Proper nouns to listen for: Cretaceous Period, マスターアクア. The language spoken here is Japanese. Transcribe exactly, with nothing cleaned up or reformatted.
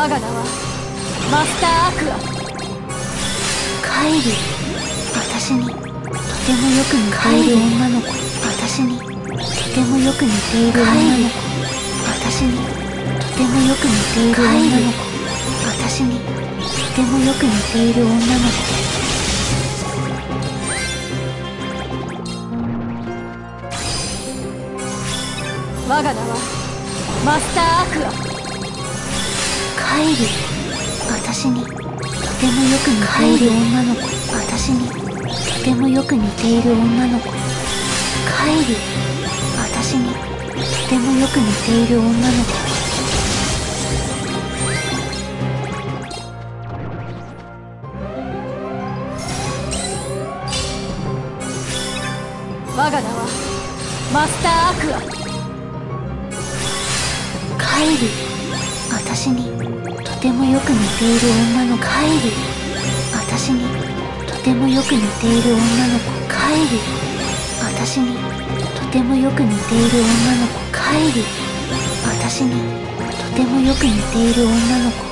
我が名はマスターアクア。帰る私にとてもよく似ている女の子。私にとてもよく似ている女の子。私にとてもよく似ている女の子。私にとてもよく似ている女の子。我が名はマスターアクア。帰る私にとてもよく似ている女の子。私にとてもよく似ている女の子。帰る私にとてもよく似ている女の子。我が名はマスターアクア。帰る私にとてもよく似ている女の子。帰る私にとてもよく似ている女の子。帰る私にとてもよく似ている女の子。帰る私にとてもよく似ている女の子。